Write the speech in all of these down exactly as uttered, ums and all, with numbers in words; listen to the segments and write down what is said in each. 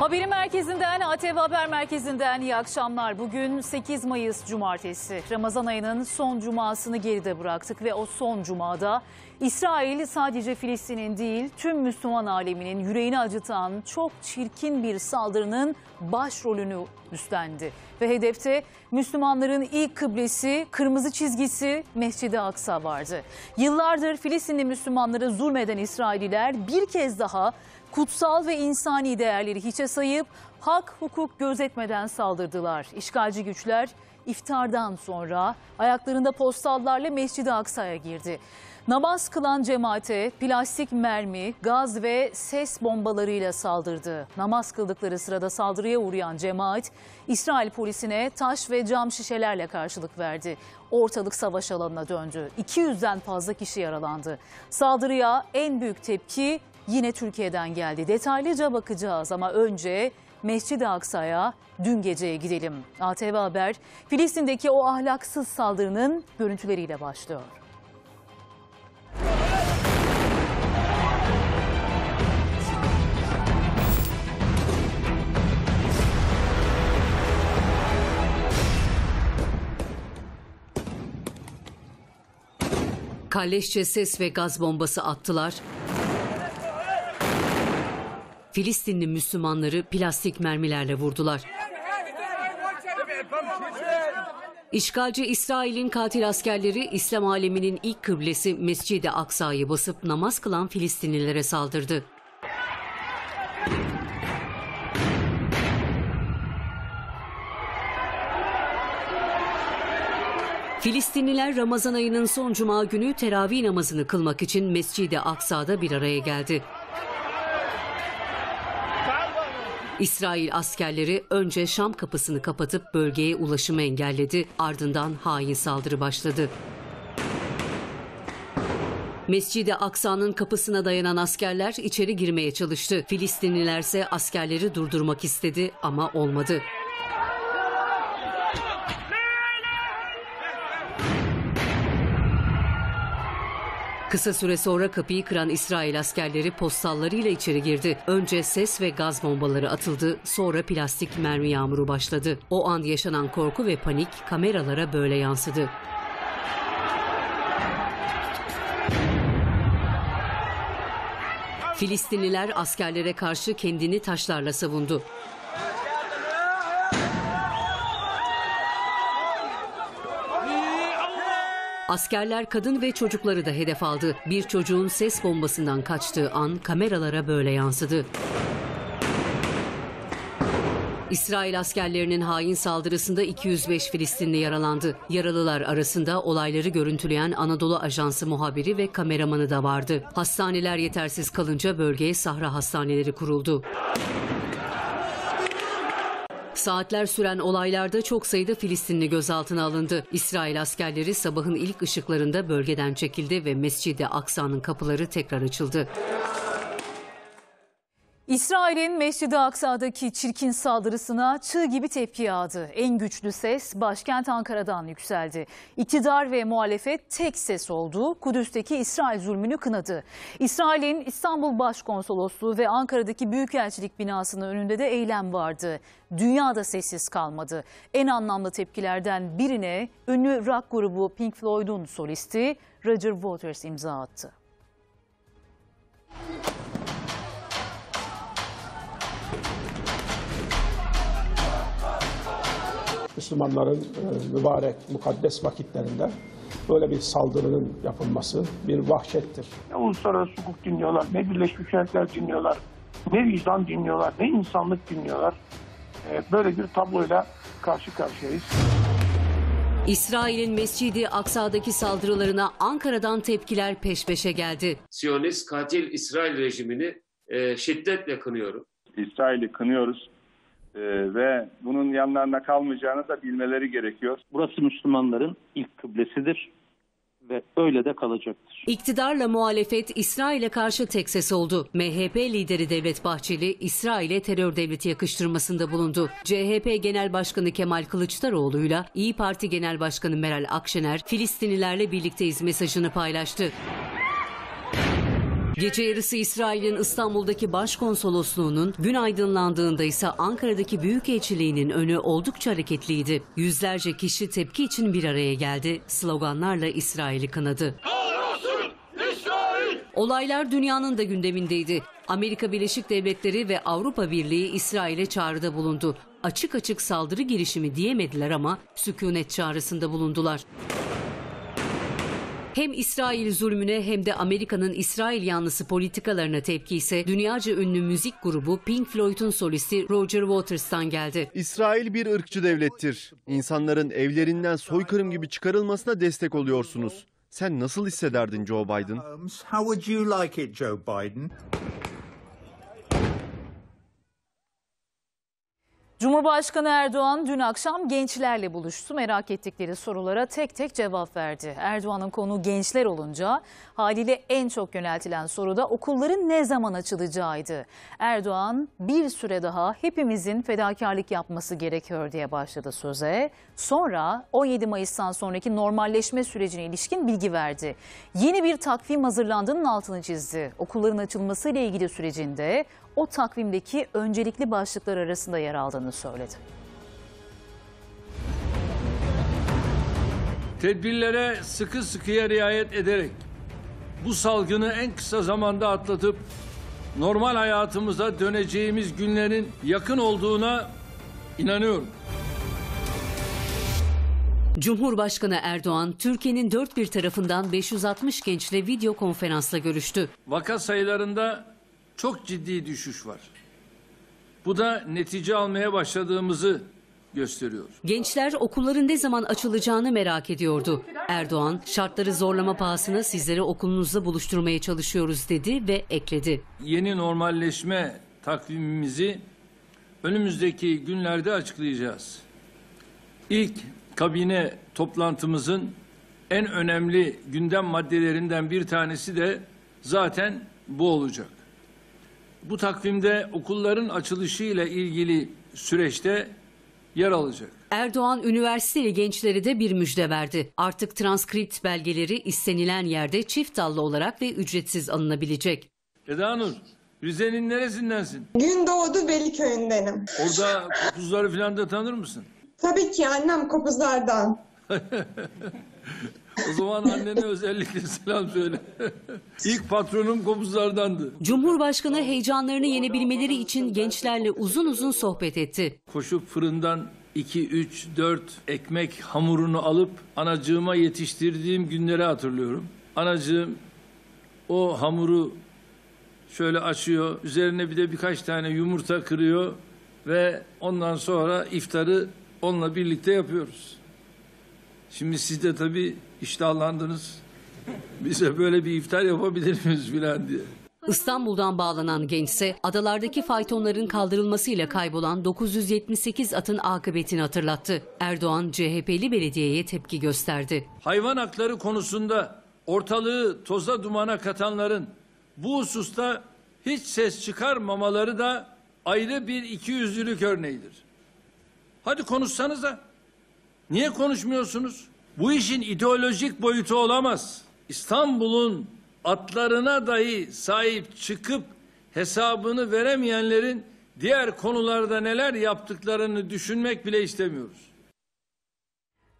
Haberi merkezinden, A T V Haber Merkezi'nden iyi akşamlar. Bugün sekiz Mayıs Cumartesi. Ramazan ayının son cumasını geride bıraktık ve o son cumada İsrail sadece Filistin'in değil tüm Müslüman aleminin yüreğini acıtan çok çirkin bir saldırının başrolünü üstlendi. Ve hedefte Müslümanların ilk kıblesi, kırmızı çizgisi Mescid-i Aksa vardı. Yıllardır Filistinli Müslümanlara zulmeden İsraililer bir kez daha kutsal ve insani değerleri hiçe sayıp hak hukuk gözetmeden saldırdılar. İşgalci güçler iftardan sonra ayaklarında postallarla Mescid-i Aksa'ya girdi. Namaz kılan cemaate plastik mermi, gaz ve ses bombalarıyla saldırdı. Namaz kıldıkları sırada saldırıya uğrayan cemaat İsrail polisine taş ve cam şişelerle karşılık verdi. Ortalık savaş alanına döndü. iki yüzden fazla kişi yaralandı. Saldırıya en büyük tepki yine Türkiye'den geldi. Detaylıca bakacağız ama önce Mescid-i Aksa'ya dün geceye gidelim. A T V Haber Filistin'deki o ahlaksız saldırının görüntüleriyle başlıyor. Kalleşçe ses ve gaz bombası attılar. Filistinli Müslümanları plastik mermilerle vurdular. İşgalci İsrail'in katil askerleri İslam aleminin ilk kıblesi Mescid-i Aksa'yı basıp namaz kılan Filistinlilere saldırdı. Filistinliler Ramazan ayının son cuma günü teravih namazını kılmak için Mescid-i Aksa'da bir araya geldi. İsrail askerleri önce Şam kapısını kapatıp bölgeye ulaşımı engelledi, ardından hain saldırı başladı. Mescid-i Aksa'nın kapısına dayanan askerler içeri girmeye çalıştı. Filistinlilerse askerleri durdurmak istedi ama olmadı. Kısa süre sonra kapıyı kıran İsrail askerleri postallarıyla içeri girdi. Önce ses ve gaz bombaları atıldı, sonra plastik mermi yağmuru başladı. O an yaşanan korku ve panik kameralara böyle yansıdı. Filistinliler askerlere karşı kendini taşlarla savundu. Askerler kadın ve çocukları da hedef aldı. Bir çocuğun ses bombasından kaçtığı an kameralara böyle yansıdı. İsrail askerlerinin hain saldırısında iki yüz beş Filistinli yaralandı. Yaralılar arasında olayları görüntüleyen Anadolu Ajansı muhabiri ve kameramanı da vardı. Hastaneler yetersiz kalınca bölgeye Sahra hastaneleri kuruldu. Saatler süren olaylarda çok sayıda Filistinli gözaltına alındı. İsrail askerleri sabahın ilk ışıklarında bölgeden çekildi ve Mescid-i Aksa'nın kapıları tekrar açıldı. İsrail'in Mescid-i Aksa'daki çirkin saldırısına çığ gibi tepki yağdı. En güçlü ses başkent Ankara'dan yükseldi. İktidar ve muhalefet tek ses oldu. Kudüs'teki İsrail zulmünü kınadı. İsrail'in İstanbul Başkonsolosluğu ve Ankara'daki Büyükelçilik binasının önünde de eylem vardı. Dünya da sessiz kalmadı. En anlamlı tepkilerden birine ünlü rock grubu Pink Floyd'un solisti Roger Waters imza attı. Müslümanların mübarek, mukaddes vakitlerinde böyle bir saldırının yapılması bir vahşettir. Ne uluslararası hukuk dinliyorlar, ne Birleşmiş Milletler dinliyorlar, ne vicdan dinliyorlar, ne insanlık dinliyorlar. Böyle bir tabloyla karşı karşıyayız. İsrail'in Mescid-i Aksa'daki saldırılarına Ankara'dan tepkiler peş peşe geldi. Siyonist katil İsrail rejimini şiddetle kınıyorum. İsrail'i kınıyoruz. Ee, ve bunun yanlarına kalmayacağını da bilmeleri gerekiyor. Burası Müslümanların ilk kıblesidir ve öyle de kalacaktır. İktidarla muhalefet İsrail'e karşı tek ses oldu. M H P lideri Devlet Bahçeli İsrail'e terör devleti yakıştırmasında bulundu. C H P Genel Başkanı Kemal Kılıçdaroğlu'yla İYİ Parti Genel Başkanı Meral Akşener Filistinlilerle birlikteyiz mesajını paylaştı. Gece yarısı İsrail'in İstanbul'daki başkonsolosluğunun, gün aydınlandığında ise Ankara'daki büyükelçiliğinin önü oldukça hareketliydi. Yüzlerce kişi tepki için bir araya geldi, sloganlarla İsrail'i kınadı. Kahrolsun İsrail! Olaylar dünyanın da gündemindeydi. Amerika Birleşik Devletleri ve Avrupa Birliği İsrail'e çağrıda bulundu. Açık açık saldırı girişimi diyemediler ama sükunet çağrısında bulundular. Hem İsrail zulmüne hem de Amerika'nın İsrail yanlısı politikalarına tepki ise dünyaca ünlü müzik grubu Pink Floyd'un solisti Roger Waters'tan geldi. İsrail bir ırkçı devlettir. İnsanların evlerinden soykırım gibi çıkarılmasına destek oluyorsunuz. Sen nasıl hissederdin Joe Biden? How would you like it, Joe Biden? Cumhurbaşkanı Erdoğan dün akşam gençlerle buluştu. Merak ettikleri sorulara tek tek cevap verdi. Erdoğan'ın konuğu gençler olunca haliyle en çok yöneltilen soru da okulların ne zaman açılacağıydı. Erdoğan bir süre daha hepimizin fedakarlık yapması gerekiyor diye başladı söze. Sonra on yedi Mayıs'tan sonraki normalleşme sürecine ilişkin bilgi verdi. Yeni bir takvim hazırlandığının altını çizdi. Okulların açılmasıyla ilgili sürecinde o takvimdeki öncelikli başlıklar arasında yer aldığını söyledi. Tedbirlere sıkı sıkıya riayet ederek bu salgını en kısa zamanda atlatıp normal hayatımıza döneceğimiz günlerin yakın olduğuna inanıyorum. Cumhurbaşkanı Erdoğan, Türkiye'nin dört bir tarafından beş yüz altmış gençle video konferansla görüştü. Vaka sayılarında çok ciddi düşüş var. Bu da netice almaya başladığımızı gösteriyor. Gençler okulların ne zaman açılacağını merak ediyordu. Erdoğan, şartları zorlama pahasına sizleri okulunuzla buluşturmaya çalışıyoruz dedi ve ekledi. Yeni normalleşme takvimimizi önümüzdeki günlerde açıklayacağız. İlk kabine toplantımızın en önemli gündem maddelerinden bir tanesi de zaten bu olacak. Bu takvimde okulların açılışıyla ilgili süreçte yer alacak. Erdoğan üniversiteli gençlere de bir müjde verdi. Artık transkript belgeleri istenilen yerde çift dallı olarak ve ücretsiz alınabilecek. Eda Nur, Rize'nin neresindensin? Gündoğdu Beliköy'ündenim. Orada kopuzları falan da tanır mısın? Tabii ki, annem kopuzlardan. O zaman annene özellikle selam söyle. İlk patronum kopuzlardandı. Cumhurbaşkanı heyecanlarını yenebilmeleri için gençlerle uzun uzun sohbet etti. Koşup fırından iki, üç, dört ekmek hamurunu alıp anacığıma yetiştirdiğim günleri hatırlıyorum. Anacığım o hamuru şöyle açıyor, üzerine bir de birkaç tane yumurta kırıyor ve ondan sonra iftarı onunla birlikte yapıyoruz. Şimdi siz de tabii iştahlandınız. Bize böyle bir iftar yapabilir miyiz filan diye. İstanbul'dan bağlanan gençse adalardaki faytonların kaldırılmasıyla kaybolan dokuz yüz yetmiş sekiz atın akıbetini hatırlattı. Erdoğan C H P'li belediyeye tepki gösterdi. Hayvan hakları konusunda ortalığı toza dumana katanların bu hususta hiç ses çıkarmamaları da ayrı bir ikiyüzlülük örneğidir. Hadi konuşsanıza. Niye konuşmuyorsunuz? Bu işin ideolojik boyutu olamaz. İstanbul'un atlarına dahi sahip çıkıp hesabını veremeyenlerin diğer konularda neler yaptıklarını düşünmek bile istemiyoruz.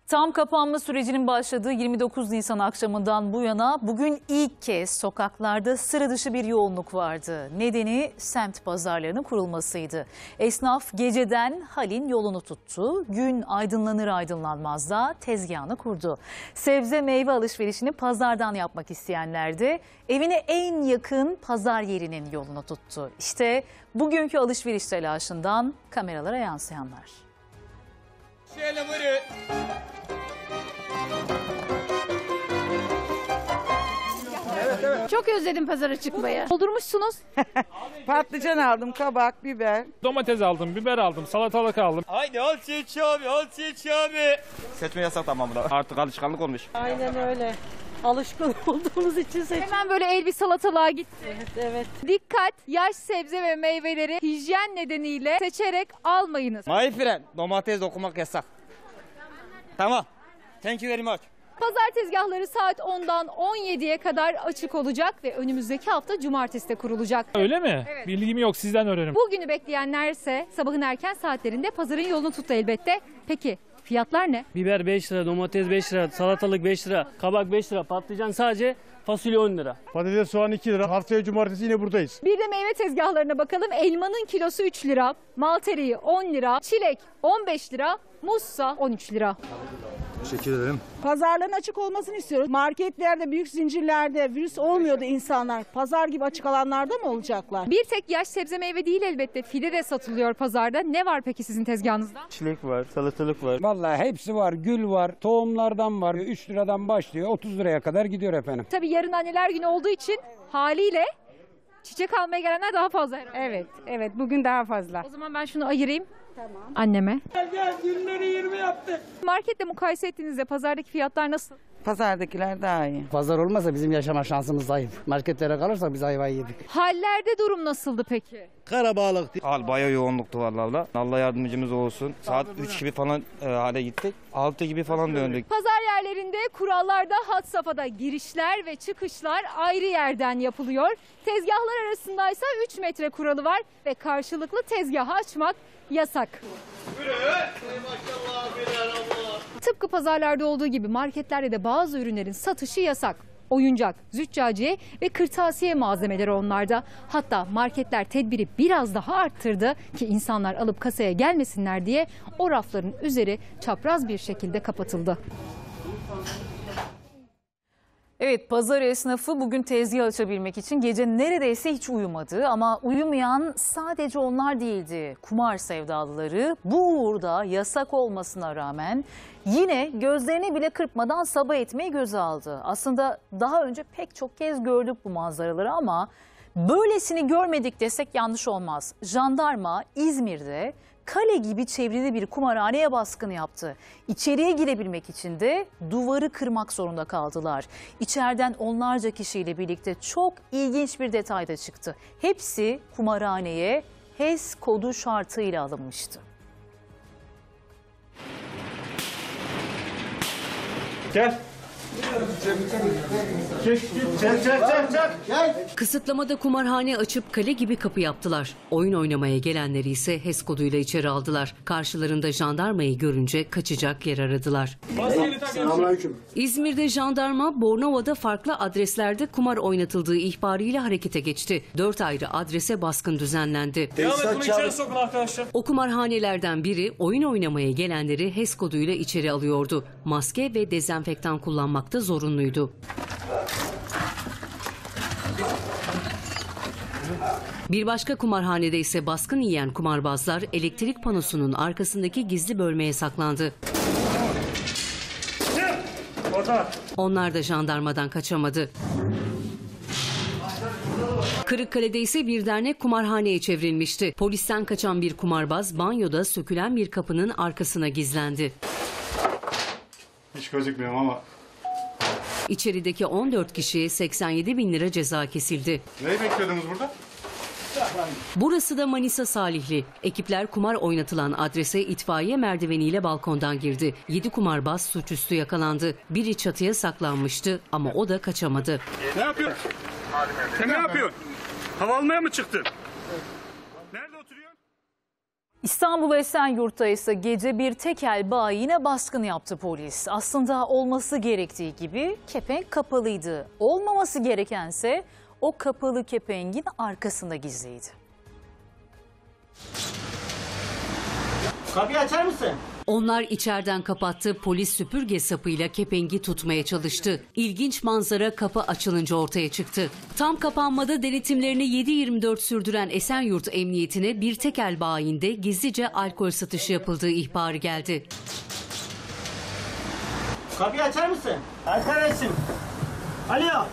Tam kapanma sürecinin başladığı yirmi dokuz Nisan akşamından bu yana bugün ilk kez sokaklarda sıra dışı bir yoğunluk vardı. Nedeni semt pazarlarının kurulmasıydı. Esnaf geceden halin yolunu tuttu. Gün aydınlanır aydınlanmaz da tezgahını kurdu. Sebze meyve alışverişini pazardan yapmak isteyenler de evine en yakın pazar yerinin yolunu tuttu. İşte bugünkü alışveriş telaşından kameralara yansıyanlar. Şöyle buyurun. Evet, evet. Çok özledim pazara çıkmayı. Doldurmuşsunuz. Patlıcan aldım, kabak, biber. Domates aldım, biber aldım, salatalık aldım. Haydi al çiçeği abi, al çiçeği abi. Seçme yasak tamamında. Artık alışkanlık olmuş. Aynen öyle. Alışkın olduğumuz için seçim. Hemen böyle el bir salatalığa gitti. Evet, evet. Dikkat! Yaş sebze ve meyveleri hijyen nedeniyle seçerek almayınız. My friend, domates okumak yasak. Tamam. Thank you very much. Pazar tezgahları saat ondan on yediye kadar açık olacak ve önümüzdeki hafta cumarteside kurulacak. Öyle mi? Evet. Bilgim yok, sizden öğrenirim. Bugünü bekleyenlerse sabahın erken saatlerinde pazarın yolunu tuttu elbette. Peki fiyatlar ne? Biber beş lira, domates beş lira, salatalık beş lira, kabak beş lira, patlıcan sadece fasulye on lira. Patates, soğan iki lira. Haftaya cumartesi yine buradayız. Bir de meyve tezgahlarına bakalım. Elmanın kilosu üç lira, maltereyi on lira, çilek on beş lira, muzsa on üç lira. Teşekkür ederim. Pazarların açık olmasını istiyoruz. Marketlerde, büyük zincirlerde virüs olmuyordu insanlar. Pazar gibi açık alanlarda mı olacaklar? Bir tek yaş sebze meyve değil elbette. Fide de satılıyor pazarda. Ne var peki sizin tezgahınızda? Çilek var, salatalık var. Vallahi hepsi var. Gül var, tohumlardan var. üç liradan başlıyor, otuz liraya kadar gidiyor efendim. Tabii yarın anneler günü olduğu için haliyle çiçek almaya gelenler daha fazla herhalde. Evet, evet. Bugün daha fazla. O zaman ben şunu ayırayım. Tamam. Anneme. Gel gel, günleri yirmi yaptık. Marketle mukayese ettiğinizde pazardaki fiyatlar nasıl? Pazardakiler daha iyi. Pazar olmasa bizim yaşama şansımız zayıf. Marketlere kalırsak biz ayvayı yedik. Hallerde durum nasıldı peki? Karabağlıktı. Al bayağı yoğunluktu vallahi. Allah yardımcımız olsun. Saat üç gibi falan e, hale gittik. altı gibi falan döndük. Pazar yerlerinde kurallarda had safhada, girişler ve çıkışlar ayrı yerden yapılıyor. Tezgahlar arasındaysa üç metre kuralı var ve karşılıklı tezgahı açmak yasak. Tıpkı pazarlarda olduğu gibi marketlerde de bazı ürünlerin satışı yasak. Oyuncak, züccaciye ve kırtasiye malzemeleri onlarda. Hatta marketler tedbiri biraz daha arttırdı ki insanlar alıp kasaya gelmesinler diye o rafların üzeri çapraz bir şekilde kapatıldı. Evet, pazar esnafı bugün tezgah açabilmek için gece neredeyse hiç uyumadı ama uyumayan sadece onlar değildi. Kumar sevdalıları bu uğurda yasak olmasına rağmen yine gözlerini bile kırpmadan sabah etmeyi göze aldı. Aslında daha önce pek çok kez gördük bu manzaraları ama böylesini görmedik desek yanlış olmaz. Jandarma İzmir'de kale gibi çevrili bir kumarhaneye baskını yaptı. İçeriye girebilmek için de duvarı kırmak zorunda kaldılar. İçeriden onlarca kişiyle birlikte çok ilginç bir detay da çıktı. Hepsi kumarhaneye H E S kodu şartıyla alınmıştı. Gel. Çek, çek, çek, çek, çek. Kısıtlamada kumarhane açıp kale gibi kapı yaptılar. Oyun oynamaya gelenleri ise H E S koduyla içeri aldılar. Karşılarında jandarmayı görünce kaçacak yer aradılar. İzmir'de jandarma Bornova'da farklı adreslerde kumar oynatıldığı ihbarıyla harekete geçti. Dört ayrı adrese baskın düzenlendi. O kumarhanelerden biri oyun oynamaya gelenleri H E S koduyla içeri alıyordu. Maske ve dezenfektan kullanmak da zorunluydu. Bir başka kumarhanede ise baskın yiyen kumarbazlar elektrik panosunun arkasındaki gizli bölmeye saklandı. Onlar da jandarmadan kaçamadı. Kırıkkale'de ise bir dernek kumarhaneye çevrilmişti. Polisten kaçan bir kumarbaz banyoda sökülen bir kapının arkasına gizlendi. Hiç gözükmüyorum ama... İçerideki on dört kişiye seksen yedi bin lira ceza kesildi. Neyi bekliyordunuz burada? Burası da Manisa Salihli. Ekipler kumar oynatılan adrese itfaiye merdiveniyle balkondan girdi. yedi kumarbaz suçüstü yakalandı. Biri çatıya saklanmıştı ama o da kaçamadı. Ne yapıyor? Sen ne yapıyorsun? Hava almaya mı çıktın? Nerede oturuyorsun? İstanbul Esenyurt'ta ise gece bir tekel bayine baskın yaptı polis. Aslında olması gerektiği gibi kepenk kapalıydı. Olmaması gerekense o kapalı kepengin arkasında gizliydi. Kapıyı açar mısın? Onlar içeriden kapattı, polis süpürge sapıyla kepengi tutmaya çalıştı. İlginç manzara kapı açılınca ortaya çıktı. Tam kapanmada denetimlerini yedi yirmi dört sürdüren Esenyurt Emniyetine bir tekel bayinde gizlice alkol satışı yapıldığı ihbarı geldi. Kapıyı açar mısın? Arkadaşım. Alo.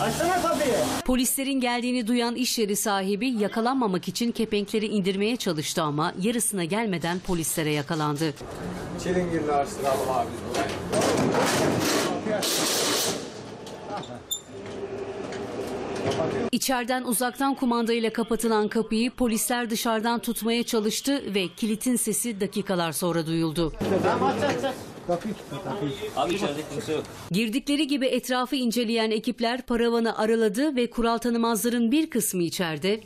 Açsana kapıyı. Polislerin geldiğini duyan iş yeri sahibi yakalanmamak için kepenkleri indirmeye çalıştı ama yarısına gelmeden polislere yakalandı. Çilingirli araştıralım abi. İçeriden uzaktan kumandayla kapatılan kapıyı polisler dışarıdan tutmaya çalıştı ve kilitin sesi dakikalar sonra duyuldu. Tamam, aç, aç, aç. Abi içeride kimse yok. Girdikleri gibi etrafı inceleyen ekipler paravanı araladı ve kural tanımazların bir kısmı içeride.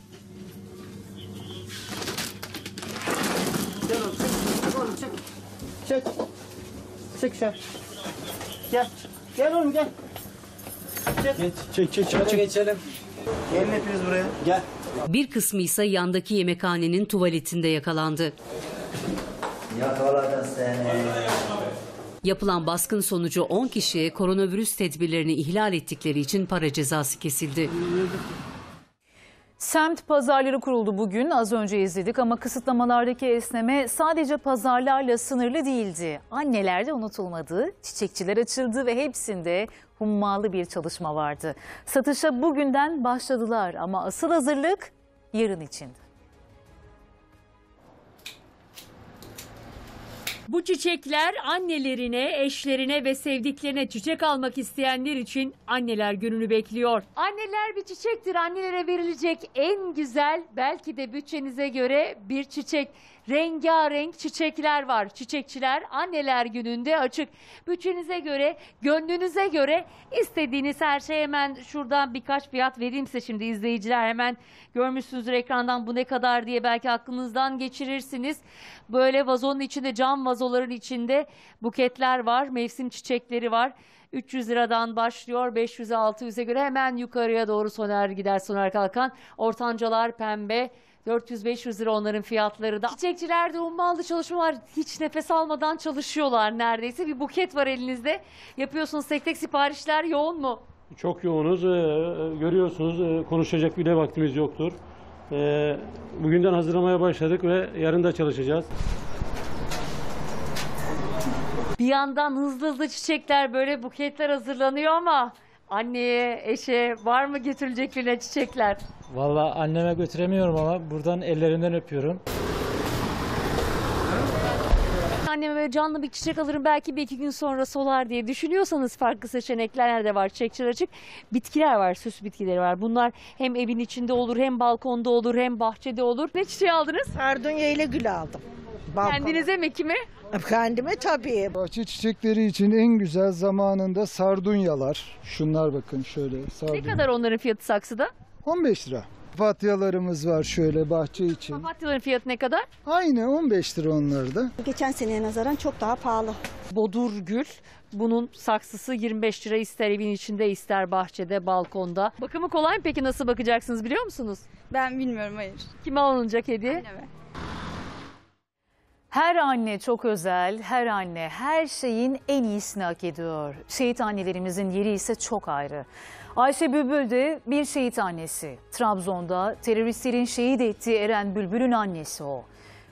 Gel oğlum, çek. Oğlum, çek. Çek. Çek sen. Gel. Gel oğlum gel. Çek. Geç, çek çek çek. Çek. Geçelim. Gelin hepiniz buraya. Gel. Bir kısmı ise yandaki yemekhanenin tuvaletinde yakalandı. Yakaladı seni. Yapılan baskın sonucu on kişiye koronavirüs tedbirlerini ihlal ettikleri için para cezası kesildi. Semt pazarları kuruldu bugün, az önce izledik ama kısıtlamalardaki esneme sadece pazarlarla sınırlı değildi. Annelerde unutulmadı, çiçekçiler açıldı ve hepsinde hummalı bir çalışma vardı. Satışa bugünden başladılar ama asıl hazırlık yarın içindi. Bu çiçekler annelerine, eşlerine ve sevdiklerine çiçek almak isteyenler için anneler gününü bekliyor. Anneler bir çiçektir. Annelere verilecek en güzel, belki de bütçenize göre bir çiçek. Rengarenk çiçekler var. Çiçekçiler anneler gününde açık. Bütçenize göre, gönlünüze göre istediğiniz her şey. Hemen şuradan birkaç fiyat vereyim size şimdi izleyiciler. Hemen görmüşsünüzdür ekrandan bu ne kadar diye, belki aklınızdan geçirirsiniz. Böyle vazonun içinde, cam vazoların içinde buketler var. Mevsim çiçekleri var. üç yüz liradan başlıyor, beş yüze, altı yüze göre hemen yukarıya doğru soner gider, soner kalkan. Ortancalar pembe. dört yüz beş yüz lira onların fiyatları da. Çiçekçilerde ummalı çalışma var. Hiç nefes almadan çalışıyorlar neredeyse. Bir buket var elinizde. Yapıyorsunuz tek tek, siparişler yoğun mu? Çok yoğunuz. Ee, görüyorsunuz ee, konuşacak bile vaktimiz yoktur. Ee, bugünden hazırlamaya başladık ve yarın da çalışacağız. Bir yandan hızlı hızlı çiçekler, böyle buketler hazırlanıyor ama anneye, eşe var mı götürülecek birine çiçekler? Vallahi anneme götüremiyorum ama buradan ellerinden öpüyorum. Anneme böyle canlı bir çiçek alırım, belki bir iki gün sonra solar diye düşünüyorsanız farklı seçenekler nerede var? Çiçekçiler açık. Bitkiler var, süs bitkileri var. Bunlar hem evin içinde olur, hem balkonda olur, hem bahçede olur. Ne çiçeği aldınız? Sardunya ile gül aldım. Balkona. Kendinize mi, kime? Kendime tabii. Bahçe çiçekleri için en güzel zamanında sardunyalar. Şunlar bakın şöyle. Sardunya. Ne kadar onların fiyatı saksıda? on beş lira. Papatyalarımız var şöyle bahçe için. Papatyaların fiyatı ne kadar? Aynı on beş lira onlar da. Geçen seneye nazaran çok daha pahalı. Bodurgül, bunun saksısı yirmi beş lira, ister evin içinde ister bahçede, balkonda. Bakımı kolay mı peki, nasıl bakacaksınız biliyor musunuz? Ben bilmiyorum, hayır. Kime alınacak hediye? Anneme. Her anne çok özel, her anne her şeyin en iyisini hak ediyor. Şehit annelerimizin yeri ise çok ayrı. Ayşe Bülbül de bir şehit annesi. Trabzon'da teröristlerin şehit ettiği Eren Bülbül'ün annesi o.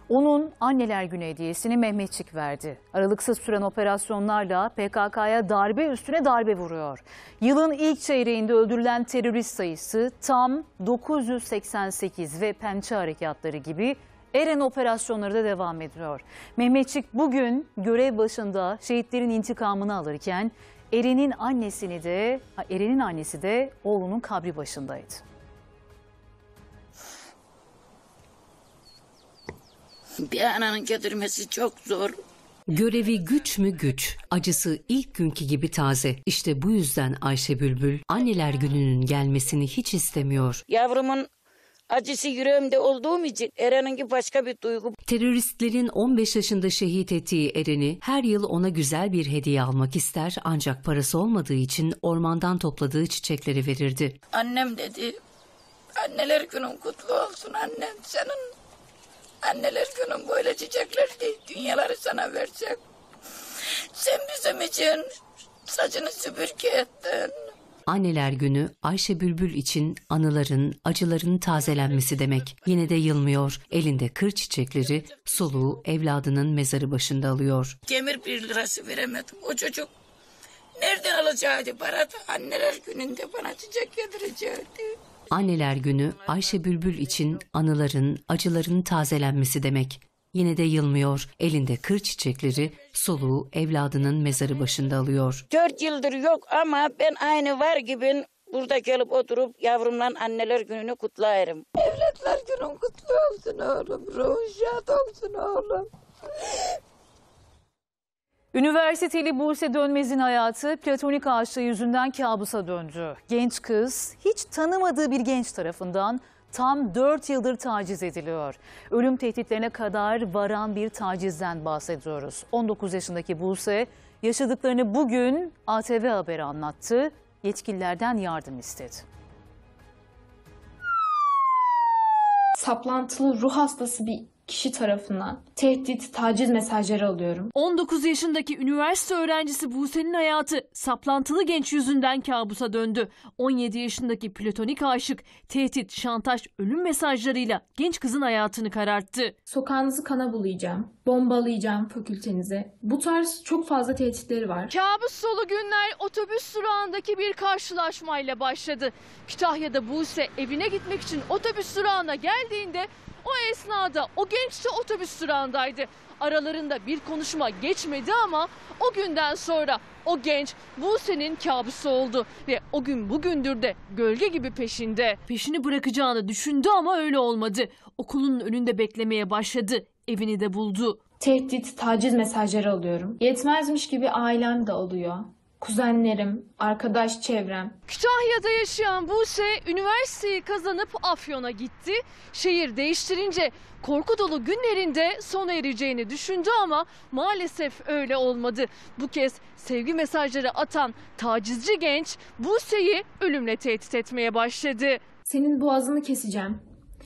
Onun anneler günü hediyesini Mehmetçik verdi. Aralıksız süren operasyonlarla P K K'ya darbe üstüne darbe vuruyor. Yılın ilk çeyreğinde öldürülen terörist sayısı tam dokuz yüz seksen sekiz ve pençe harekatları gibi Eren operasyonları da devam ediyor. Mehmetçik bugün görev başında şehitlerin intikamını alırken Eren'in annesini de Eren'in annesi de oğlunun kabri başındaydı. Bir ananın götürmesi çok zor. Görevi güç mü güç, acısı ilk günkü gibi taze. İşte bu yüzden Ayşe Bülbül anneler gününün gelmesini hiç istemiyor. Yavrumun acısı yüreğimde olduğum için Eren'inki başka bir duygu. Teröristlerin on beş yaşında şehit ettiği Eren'i her yıl ona güzel bir hediye almak ister, ancak parası olmadığı için ormandan topladığı çiçekleri verirdi. Annem dedi, anneler günün kutlu olsun annem, senin anneler günün böyle çiçekler değil, dünyaları sana versek. Sen bizim için saçını süpürge ettin. Anneler günü Ayşe Bülbül için anıların, acıların tazelenmesi demek. Yine de yılmıyor. Elinde kır çiçekleri, soluğu evladının mezarı başında alıyor. Demir bir lirası veremedim. O çocuk nereden alacaktı para? Anneler gününde bana çiçek getirecekti. Anneler günü Ayşe Bülbül için anıların, acıların tazelenmesi demek. Yine de yılmıyor. Elinde kır çiçekleri, soluğu evladının mezarı başında alıyor. Dört yıldır yok ama ben aynı var gibi burada gelip oturup yavrumla anneler gününü kutlarım. Evlatlar günün kutlu olsun oğlum, ruhun şad olsun oğlum. Üniversiteli Buse Dönmez'in hayatı platonik aşkı yüzünden kabusa döndü. Genç kız hiç tanımadığı bir genç tarafından tam dört yıldır taciz ediliyor. Ölüm tehditlerine kadar varan bir tacizden bahsediyoruz. on dokuz yaşındaki Buse yaşadıklarını bugün A T V Haber'e anlattı. Yetkililerden yardım istedi. Saplantılı ruh hastası bir kişi tarafından tehdit, taciz mesajları alıyorum. on dokuz yaşındaki üniversite öğrencisi Buse'nin hayatı saplantılı genç yüzünden kabusa döndü. on yedi yaşındaki platonik aşık tehdit, şantaj, ölüm mesajlarıyla genç kızın hayatını kararttı. Sokağınızı kana bulayacağım, bombalayacağım fakültenize. Bu tarz çok fazla tehditleri var. Kabus dolu günler otobüs durağındaki bir karşılaşmayla başladı. Kütahya'da Buse evine gitmek için otobüs durağına geldiğinde o esnada o genç de otobüs durağındaydı. Aralarında bir konuşma geçmedi ama o günden sonra o genç Buse'nin kabusu oldu. Ve o gün bugündür de gölge gibi peşinde. Peşini bırakacağını düşündü ama öyle olmadı. Okulun önünde beklemeye başladı. Evini de buldu. Tehdit, taciz mesajları alıyorum. Yetmezmiş gibi ailem de alıyor. Kuzenlerim, arkadaş çevrem. Kütahya'da yaşayan Buse üniversiteyi kazanıp Afyon'a gitti. Şehir değiştirince korku dolu günlerinde sona ereceğini düşündü ama maalesef öyle olmadı. Bu kez sevgi mesajları atan tacizci genç Buse'yi ölümle tehdit etmeye başladı. Senin boğazını keseceğim,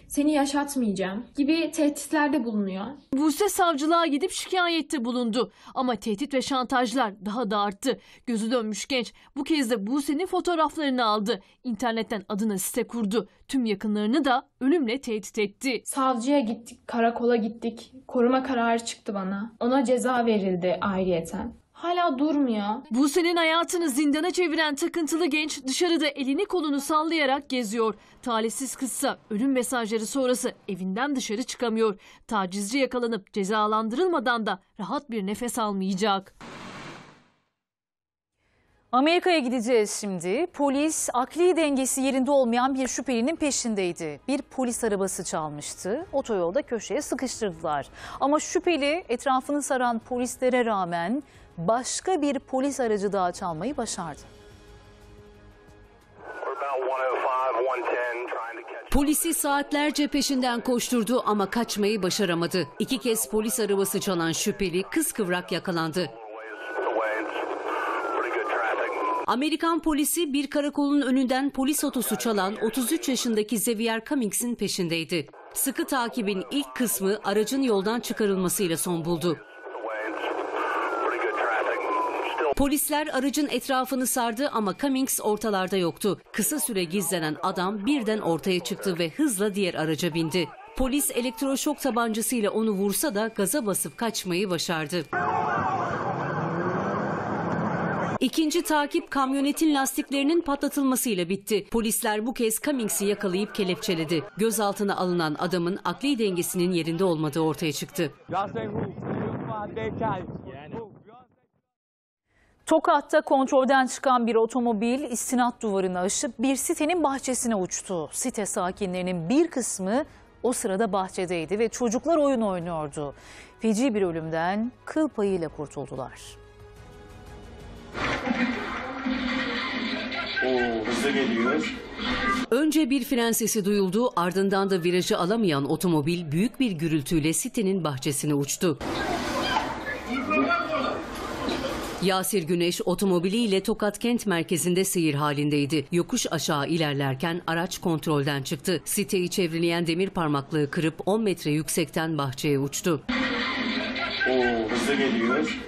seni yaşatmayacağım gibi tehditlerde bulunuyor. Buse savcılığa gidip şikayette bulundu. Ama tehdit ve şantajlar daha da arttı. Gözü dönmüş genç bu kez de Buse'nin fotoğraflarını aldı. İnternetten adına site kurdu. Tüm yakınlarını da ölümle tehdit etti. Savcıya gittik, karakola gittik. Koruma kararı çıktı bana. Ona ceza verildi ayrıyeten. Hala durmuyor. Buse'nin hayatını zindana çeviren takıntılı genç dışarıda elini kolunu sallayarak geziyor. Talihsiz kızsa ölüm mesajları sonrası evinden dışarı çıkamıyor. Tacizci yakalanıp cezalandırılmadan da rahat bir nefes almayacak. Amerika'ya gideceğiz şimdi. Polis akli dengesi yerinde olmayan bir şüphelinin peşindeydi. Bir polis arabası çalmıştı. Otoyolda köşeye sıkıştırdılar. Ama şüpheli etrafını saran polislere rağmen başka bir polis aracı daha çalmayı başardı. Polisi saatlerce peşinden koşturdu ama kaçmayı başaramadı. İki kez polis arabası çalan şüpheli kıskıvrak yakalandı. Amerikan polisi bir karakolun önünden polis otosu çalan otuz üç yaşındaki Xavier Cummings'in peşindeydi. Sıkı takibin ilk kısmı aracın yoldan çıkarılmasıyla son buldu. Polisler aracın etrafını sardı ama Cummings ortalarda yoktu. Kısa süre gizlenen adam birden ortaya çıktı ve hızla diğer araca bindi. Polis elektroşok tabancasıyla onu vursa da gaza basıp kaçmayı başardı. İkinci takip kamyonetin lastiklerinin patlatılmasıyla bitti. Polisler bu kez Cummings'i yakalayıp kelepçeledi. Gözaltına alınan adamın akli dengesinin yerinde olmadığı ortaya çıktı. Tokat'ta kontrolden çıkan bir otomobil istinat duvarını aşıp bir sitenin bahçesine uçtu. Site sakinlerinin bir kısmı o sırada bahçedeydi ve çocuklar oyun oynuyordu. Feci bir ölümden kıl payıyla kurtuldular. Oo, hızlı geliyor. Önce bir fren sesi duyuldu, ardından da virajı alamayan otomobil büyük bir gürültüyle sitenin bahçesine uçtu. Yasir Güneş otomobiliyle Tokat kent merkezinde seyir halindeydi. Yokuş aşağı ilerlerken araç kontrolden çıktı. Siteyi çevreleyen demir parmaklığı kırıp on metre yüksekten bahçeye uçtu. Oo, hızlı geliyor.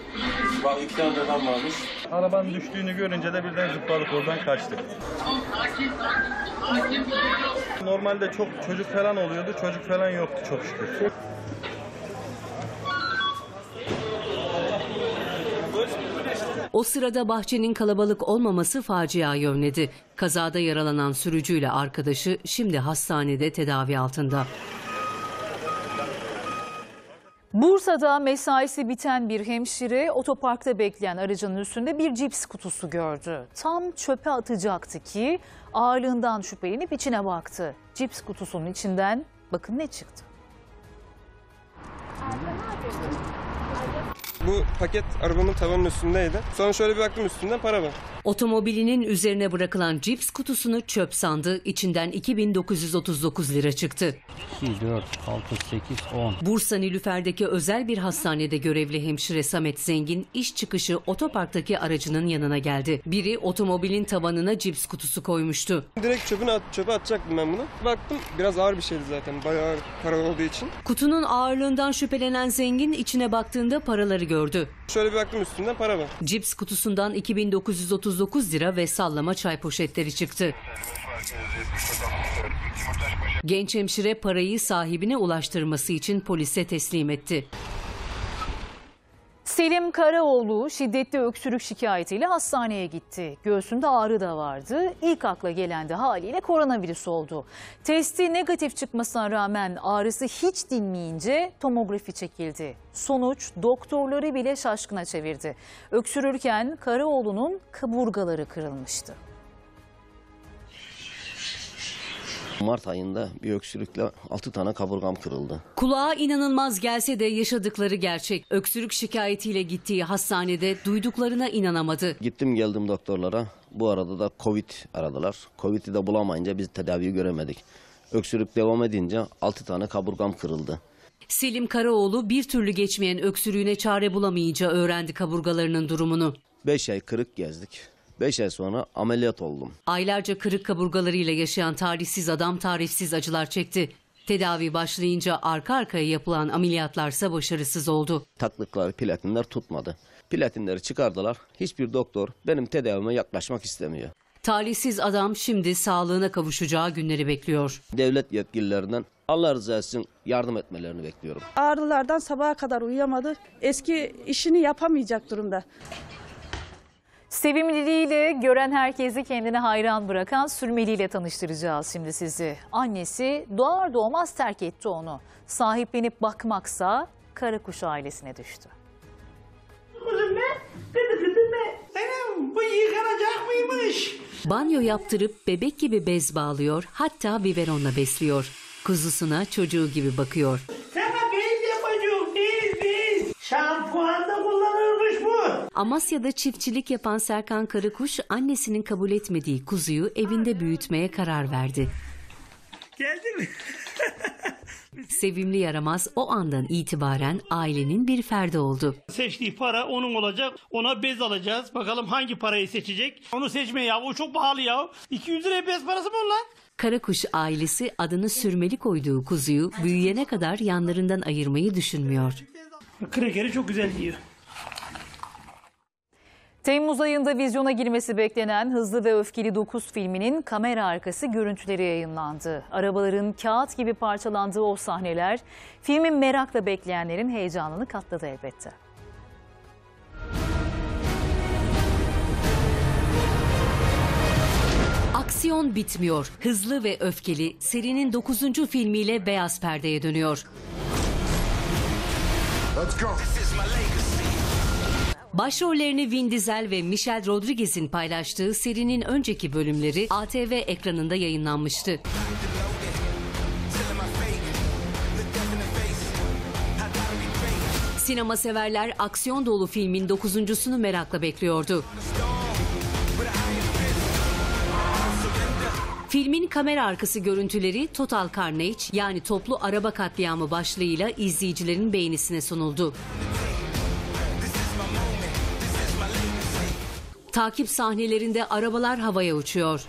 Bak, iki tane adam varmış. Arabanın düştüğünü görünce de birden zıpladık, oradan kaçtık. Normalde çok çocuk falan oluyordu. Çocuk falan yoktu çok şükür. O sırada bahçenin kalabalık olmaması faciaya yönledi. Kazada yaralanan sürücüyle arkadaşı şimdi hastanede tedavi altında. Bursa'da mesaisi biten bir hemşire otoparkta bekleyen aracının üstünde bir cips kutusu gördü. Tam çöpe atacaktı ki ağırlığından şüphelenip içine baktı. Cips kutusunun içinden bakın ne çıktı. Bu paket arabamın tavanın üstündeydi. Sonra şöyle bir baktım, üstünden para var. Otomobilinin üzerine bırakılan cips kutusunu çöp sandı. İçinden iki bin dokuz yüz otuz dokuz lira çıktı. iki, dört, altı, sekiz, on. Bursa Nilüfer'deki özel bir hastanede görevli hemşire Samet Zengin iş çıkışı otoparktaki aracının yanına geldi. Biri otomobilin tavanına cips kutusu koymuştu. Direkt çöpüne at, çöpe atacaktım ben bunu. Baktım biraz ağır bir şeydi zaten, bayağı para olduğu için. Kutunun ağırlığından şüphelenen Zengin içine baktığında paraları gördü. Şöyle bir baktım, üstünden para var. Cips kutusundan iki bin dokuz yüz otuz dokuz lira ve sallama çay poşetleri çıktı. Genç hemşire parayı sahibine ulaştırması için polise teslim etti. Selim Karaoğlu şiddetli öksürük şikayetiyle hastaneye gitti. Göğsünde ağrı da vardı. İlk akla gelen de haliyle koronavirüs oldu. Testi negatif çıkmasına rağmen ağrısı hiç dinmeyince tomografi çekildi. Sonuç doktorları bile şaşkına çevirdi. Öksürürken Karaoğlu'nun kaburgaları kırılmıştı. Mart ayında bir öksürükle altı tane kaburgam kırıldı. Kulağa inanılmaz gelse de yaşadıkları gerçek. Öksürük şikayetiyle gittiği hastanede duyduklarına inanamadı. Gittim geldim doktorlara. Bu arada da Covid aradılar. Covid'i de bulamayınca biz tedaviyi göremedik. Öksürük devam edince altı tane kaburgam kırıldı. Selim Karaoğlu bir türlü geçmeyen öksürüğüne çare bulamayınca öğrendi kaburgalarının durumunu. beş ay kırık gezdik. beş ay sonra ameliyat oldum. Aylarca kırık kaburgalarıyla yaşayan talihsiz adam tarifsiz acılar çekti. Tedavi başlayınca arka arkaya yapılan ameliyatlarsa başarısız oldu. Taklıklar, platinler tutmadı. Platinleri çıkardılar. Hiçbir doktor benim tedavime yaklaşmak istemiyor. Talihsiz adam şimdi sağlığına kavuşacağı günleri bekliyor. Devlet yetkililerinden Allah rızası için yardım etmelerini bekliyorum. Ağrılardan sabaha kadar uyuyamadı. Eski işini yapamayacak durumda. Sevimliliğiyle gören herkesi kendine hayran bırakan Sürmeli ile tanıştıracağız şimdi sizi. Annesi doğar doğmaz terk etti onu. Sahiplenip bakmaksa Karakuş ailesine düştü. Bu yıkanacak mıymış? Banyo yaptırıp bebek gibi bez bağlıyor, hatta biberonla besliyor. Kuzusuna çocuğu gibi bakıyor. Sana bez yapacağım, bez bez. Şampuan da kullanılmış bu. Amasya'da çiftçilik yapan Serkan Karakuş annesinin kabul etmediği kuzuyu evinde büyütmeye karar verdi. Geldi mi? Sevimli yaramaz o andan itibaren ailenin bir ferdi oldu. Seçtiği para onun olacak. Ona bez alacağız. Bakalım hangi parayı seçecek. Onu seçme ya. O çok pahalı ya. iki yüz liraya bez parası mı lan? Karakuş ailesi adını Sürmeli koyduğu kuzuyu büyüyene kadar yanlarından ayırmayı düşünmüyor. Krekeri çok güzel yiyor. Temmuz ayında vizyona girmesi beklenen Hızlı ve Öfkeli dokuz filminin kamera arkası görüntüleri yayınlandı. Arabaların kağıt gibi parçalandığı o sahneler filmin merakla bekleyenlerin heyecanını katladı elbette. Aksiyon bitmiyor. Hızlı ve Öfkeli serinin dokuzuncu filmiyle beyaz perdeye dönüyor. Let's go. Başrollerini Vin Diesel ve Michelle Rodriguez'in paylaştığı serinin önceki bölümleri A T V ekranında yayınlanmıştı. Sinema severler aksiyon dolu filmin dokuzuncusunu merakla bekliyordu. Filmin kamera arkası görüntüleri Total Carnage, yani toplu araba katliamı başlığıyla izleyicilerin beğenisine sunuldu. Takip sahnelerinde arabalar havaya uçuyor.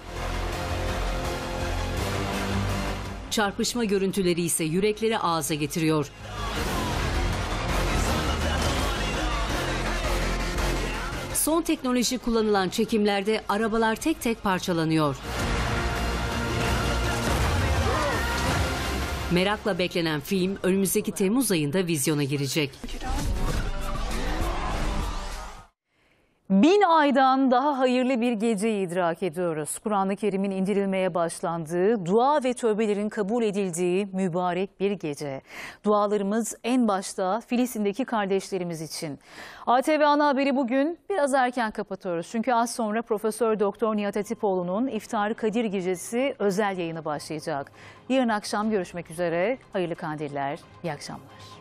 Çarpışma görüntüleri ise yürekleri ağza getiriyor. Son teknoloji kullanılan çekimlerde arabalar tek tek parçalanıyor. Merakla beklenen film önümüzdeki Temmuz ayında vizyona girecek. Bin aydan daha hayırlı bir geceyi idrak ediyoruz. Kur'an-ı Kerim'in indirilmeye başlandığı, dua ve tövbelerin kabul edildiği mübarek bir gece. Dualarımız en başta Filistin'deki kardeşlerimiz için. A T V Ana Haberi bugün biraz erken kapatıyoruz. Çünkü az sonra Profesör Doktor Nihat Hatipoğlu'nun İftar Kadir Gecesi özel yayını başlayacak. Yarın akşam görüşmek üzere. Hayırlı kandiller, iyi akşamlar.